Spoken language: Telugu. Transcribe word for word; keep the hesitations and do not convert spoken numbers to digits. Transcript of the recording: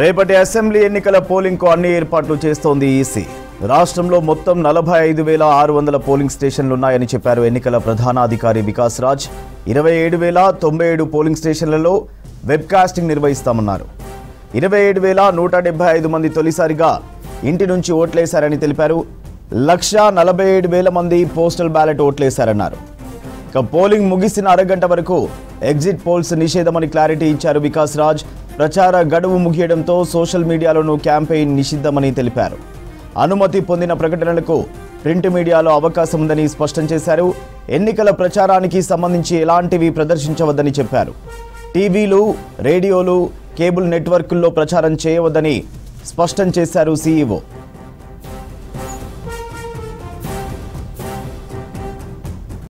రేపటి అసెంబ్లీ ఎన్నికల పోలింగ్ కు అన్ని ఏర్పాట్లు చేస్తోంది ఈసీ। రాష్ట్రంలో మొత్తం నలభై ఐదు వేల ఆరు వందల పోలింగ్ స్టేషన్లు ఉన్నాయని చెప్పారు ఎన్నికల ప్రధాన అధికారి వికాస్ రాజ్। ఇరవై ఏడు వేల తొంభై ఏడు పోలింగ్ స్టేషన్లలో వెబ్ కాస్టింగ్ నిర్వహిస్తామన్నారు। ఇరవై ఏడు వేల నూట డెబ్బై ఐదు మంది తొలిసారిగా ఇంటి నుంచి ఓట్లేశారని తెలిపారు। లక్ష నలభై ఏడు వేల మంది పోస్టల్ బ్యాలెట్ ఓట్లేశారన్నారు। ఇక పోలింగ్ ముగిసిన అరగంట వరకు ఎగ్జిట్ పోల్స్ నిషేధమని క్లారిటీ ఇచ్చారు వికాస్ రాజ్। ప్రచార గడువు ముగియడంతో సోషల్ మీడియాలోనూ క్యాంపెయిన్ నిషిద్ధమని తెలిపారు। అనుమతి పొందిన ప్రకటనలకు ప్రింట్ మీడియాలో అవకాశం ఉందని స్పష్టం చేశారు। ఎన్నికల ప్రచారానికి సంబంధించి ఎలాంటివి ప్రదర్శించవద్దని చెప్పారు। టీవీలు, రేడియోలు, కేబుల్ నెట్వర్క్ల్లో ప్రచారం చేయవద్దని స్పష్టం చేశారు సీఈఓ।